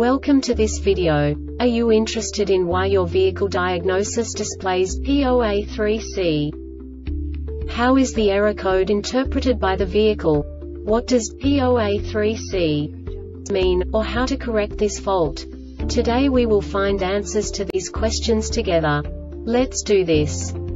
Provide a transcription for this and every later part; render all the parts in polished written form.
Welcome to this video. Are you interested in why your vehicle diagnosis displays P0A3C? How is the error code interpreted by the vehicle? What does P0A3C mean, or how to correct this fault? Today we will find answers to these questions together. Let's do this.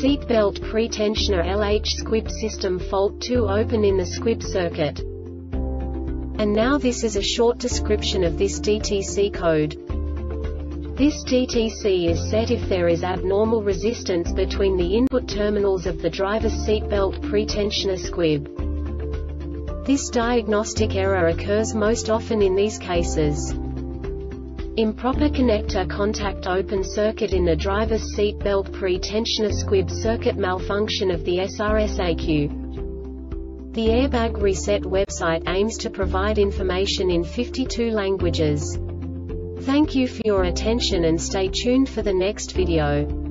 seatbelt pretensioner LH squib system fault 2 open in the squib circuit. And now this is a short description of this DTC code. This DTC is set if there is abnormal resistance between the input terminals of the driver's seatbelt pretensioner squib. This diagnostic error occurs most often in these cases: improper connector contact open circuit in the driver's seat belt pre-tensioner squib circuit, malfunction of the SRS-ECU. The Airbag Reset website aims to provide information in 52 languages. Thank you for your attention and stay tuned for the next video.